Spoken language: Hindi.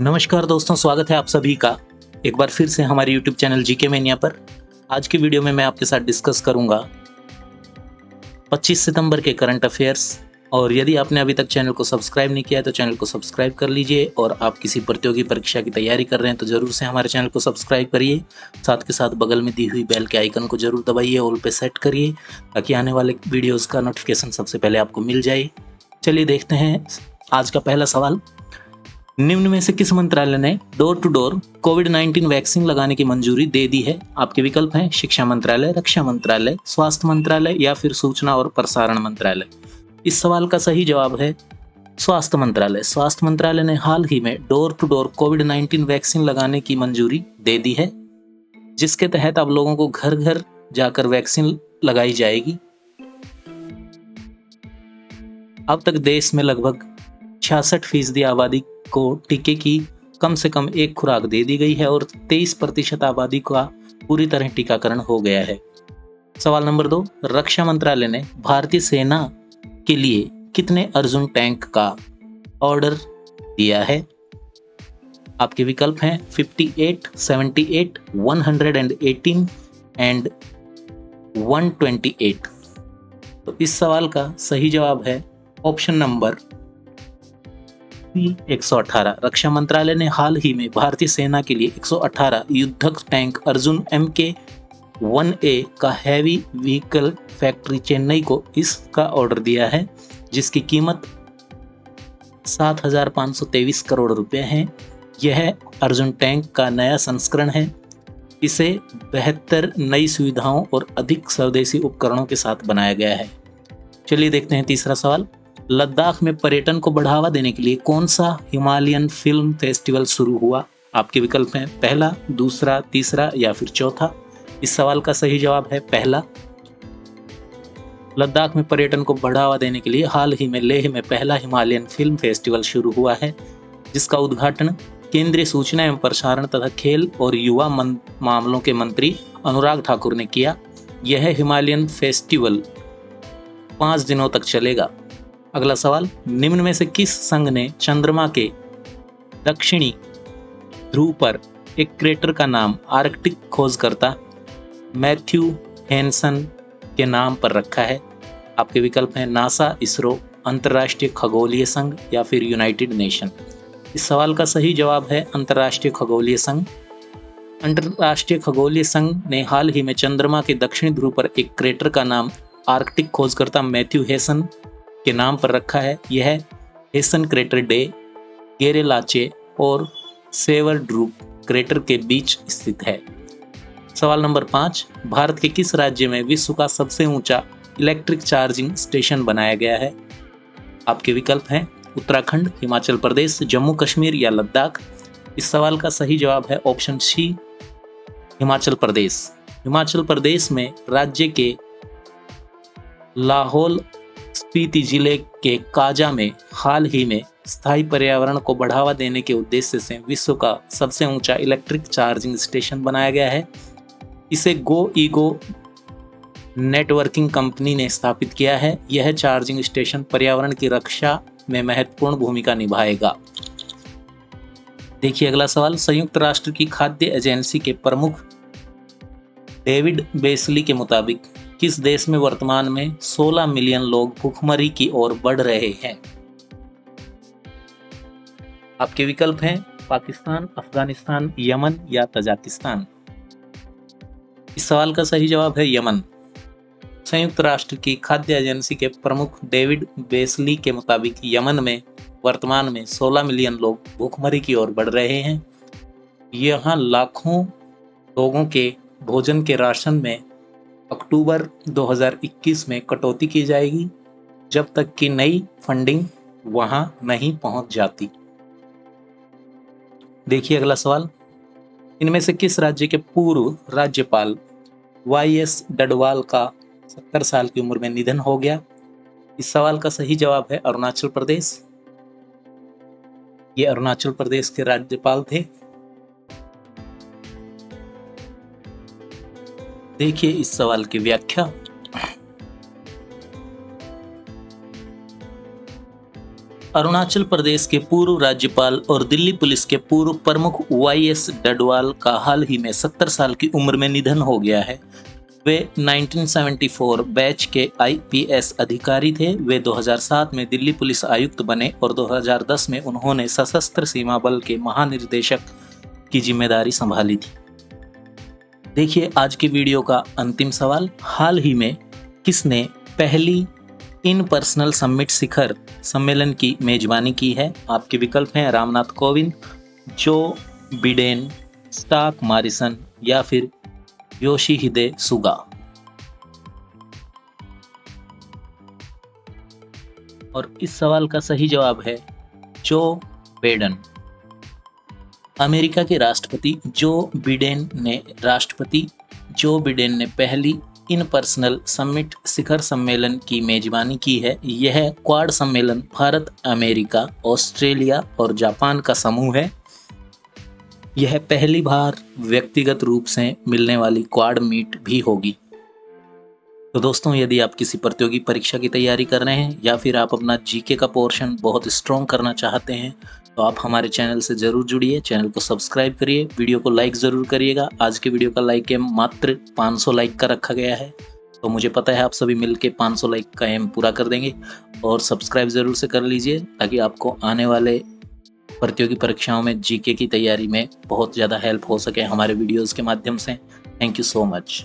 नमस्कार दोस्तों, स्वागत है आप सभी का एक बार फिर से हमारे YouTube चैनल GK मेनिया पर। आज के वीडियो में मैं आपके साथ डिस्कस करूंगा 25 सितंबर के करंट अफेयर्स। और यदि आपने अभी तक चैनल को सब्सक्राइब नहीं किया है तो चैनल को सब्सक्राइब कर लीजिए, और आप किसी प्रतियोगी परीक्षा की तैयारी कर रहे हैं तो ज़रूर से हमारे चैनल को सब्सक्राइब करिए। साथ के साथ बगल में दी हुई बेल के आइकन को ज़रूर दबाइए, ऑल पे सेट करिए ताकि आने वाले वीडियोज़ का नोटिफिकेशन सबसे पहले आपको मिल जाए। चलिए देखते हैं आज का पहला सवाल। निम्न में से किस मंत्रालय ने डोर टू डोर कोविड-19 वैक्सीन लगाने की मंजूरी दे दी है? आपके विकल्प हैं शिक्षा मंत्रालय, रक्षा मंत्रालय, स्वास्थ्य मंत्रालय या फिर सूचना और प्रसारण मंत्रालय। इस सवाल का सही जवाब है स्वास्थ्य मंत्रालय। स्वास्थ्य मंत्रालय ने हाल ही में डोर टू डोर कोविड-19 वैक्सीन लगाने की मंजूरी दे दी है, जिसके तहत अब लोगों को घर घर जाकर वैक्सीन लगाई जाएगी। अब तक देश में लगभग 66% आबादी को टीके की कम से कम एक खुराक दे दी गई है और 23% आबादी का पूरी तरह टीकाकरण हो गया है। सवाल नंबर 2, रक्षा मंत्रालय ने भारतीय सेना के लिए कितने अर्जुन टैंक का ऑर्डर दिया है? आपके विकल्प हैं 58, 78, 118 एंड 128। तो इस सवाल का सही जवाब है ऑप्शन नंबर 118। रक्षा मंत्रालय ने हाल ही में भारतीय सेना के लिए 118 युद्धक टैंक अर्जुन MK-1A का हैवी व्हीकल फैक्ट्री चेन्नई को इसका ऑर्डर दिया है, जिसकी कीमत 7,523 करोड़ रुपए है। यह अर्जुन टैंक का नया संस्करण है। इसे 72 नई सुविधाओं और अधिक स्वदेशी उपकरणों के साथ बनाया गया है। चलिए देखते हैं तीसरा सवाल। लद्दाख में पर्यटन को बढ़ावा देने के लिए कौन सा हिमालयन फिल्म फेस्टिवल शुरू हुआ? आपके विकल्प हैं पहला, दूसरा, तीसरा या फिर चौथा। इस सवाल का सही जवाब है पहला। लद्दाख में पर्यटन को बढ़ावा देने के लिए हाल ही में लेह में पहला हिमालयन फिल्म फेस्टिवल शुरू हुआ है, जिसका उद्घाटन केंद्रीय सूचना एवं प्रसारण तथा खेल और युवा मामलों के मंत्री अनुराग ठाकुर ने किया। यह हिमालयन फेस्टिवल 5 दिनों तक चलेगा। अगला सवाल, निम्न में से किस संघ ने चंद्रमा के दक्षिणी ध्रुव पर एक क्रेटर का नाम आर्कटिक खोजकर्ता मैथ्यू हेनसन के नाम पर रखा है? आपके विकल्प हैं नासा, इसरो, अंतर्राष्ट्रीय खगोलीय संघ या फिर यूनाइटेड नेशन। इस सवाल का सही जवाब है अंतर्राष्ट्रीय खगोलीय संघ। अंतर्राष्ट्रीय खगोलीय संघ ने हाल ही में चंद्रमा के दक्षिणी ध्रुव पर एक क्रेटर का नाम आर्कटिक खोजकर्ता मैथ्यू हेनसन के नाम पर रखा है। यह हेंसन क्रेटर डे गेरेलाचे और सेवर ड्रूप क्रेटर के बीच स्थित है। सवाल नंबर 5, भारत के किस राज्य में विश्व का सबसे ऊंचा इलेक्ट्रिक चार्जिंग स्टेशन बनाया गया है? आपके विकल्प हैं उत्तराखंड, हिमाचल प्रदेश, जम्मू कश्मीर या लद्दाख। इस सवाल का सही जवाब है ऑप्शन सी, हिमाचल प्रदेश। हिमाचल प्रदेश में राज्य के लाहौल स्पीति जिले के काजा में हाल ही में स्थायी पर्यावरण को बढ़ावा देने के उद्देश्य से विश्व का सबसे ऊंचा इलेक्ट्रिक चार्जिंग स्टेशन बनाया गया है। इसे गो ईगो नेटवर्किंग कंपनी ने स्थापित किया है। यह चार्जिंग स्टेशन पर्यावरण की रक्षा में महत्वपूर्ण भूमिका निभाएगा। देखिए अगला सवाल, संयुक्त राष्ट्र की खाद्य एजेंसी के प्रमुख डेविड बेसली के मुताबिक किस देश में वर्तमान में 16 मिलियन लोग भूखमरी की ओर बढ़ रहे हैं? आपके विकल्प हैं पाकिस्तान, अफगानिस्तान, यमन या तजाकिस्तान। इस सवाल का सही जवाब है यमन। संयुक्त राष्ट्र की खाद्य एजेंसी के प्रमुख डेविड बेसली के मुताबिक यमन में वर्तमान में 16 मिलियन लोग भूखमरी की ओर बढ़ रहे हैं। यहाँ लाखों लोगों के भोजन के राशन में अक्टूबर 2021 में कटौती की जाएगी, जब तक कि नई फंडिंग वहां नहीं पहुंच जाती। देखिए अगला सवाल, इनमें से किस राज्य के पूर्व राज्यपाल Y.S. डडवाल का 70 साल की उम्र में निधन हो गया? इस सवाल का सही जवाब है अरुणाचल प्रदेश। ये अरुणाचल प्रदेश के राज्यपाल थे। देखिए इस सवाल की व्याख्या। अरुणाचल प्रदेश के पूर्व राज्यपाल और दिल्ली पुलिस के पूर्व प्रमुख Y.S. डडवाल का हाल ही में 70 साल की उम्र में निधन हो गया है। वे 1974 बैच के IPS अधिकारी थे। वे 2007 में दिल्ली पुलिस आयुक्त बने और 2010 में उन्होंने सशस्त्र सीमा बल के महानिर्देशक की जिम्मेदारी संभाली थी। देखिए आज के वीडियो का अंतिम सवाल, हाल ही में किसने पहली इन पर्सनल समिट शिखर सम्मेलन की मेजबानी की है? आपके विकल्प हैं Ramnath Kovind, Joe Biden, stock Morrison या फिर योशिहिदे सुगा। और इस सवाल का सही जवाब है जो बिडेन। अमेरिका के राष्ट्रपति जो बिडेन ने पहली इन पर्सनल समिट शिखर सम्मेलन की मेजबानी की है। यह क्वाड सम्मेलन भारत, अमेरिका, ऑस्ट्रेलिया और जापान का समूह है। यह पहली बार व्यक्तिगत रूप से मिलने वाली क्वाड मीट भी होगी। तो दोस्तों, यदि आप किसी प्रतियोगी परीक्षा की तैयारी कर रहे हैं या फिर आप अपना GK का पोर्शन बहुत स्ट्रॉन्ग करना चाहते हैं तो आप हमारे चैनल से ज़रूर जुड़िए। चैनल को सब्सक्राइब करिए, वीडियो को लाइक ज़रूर करिएगा। आज के वीडियो का लाइक एम मात्र 500 लाइक का रखा गया है, तो मुझे पता है आप सभी मिलके 500 लाइक का एम पूरा कर देंगे। और सब्सक्राइब ज़रूर से कर लीजिए ताकि आपको आने वाले प्रतियोगी परीक्षाओं में GK की तैयारी में बहुत ज़्यादा हेल्प हो सके हमारे वीडियोज़ के माध्यम से। Thank you so much.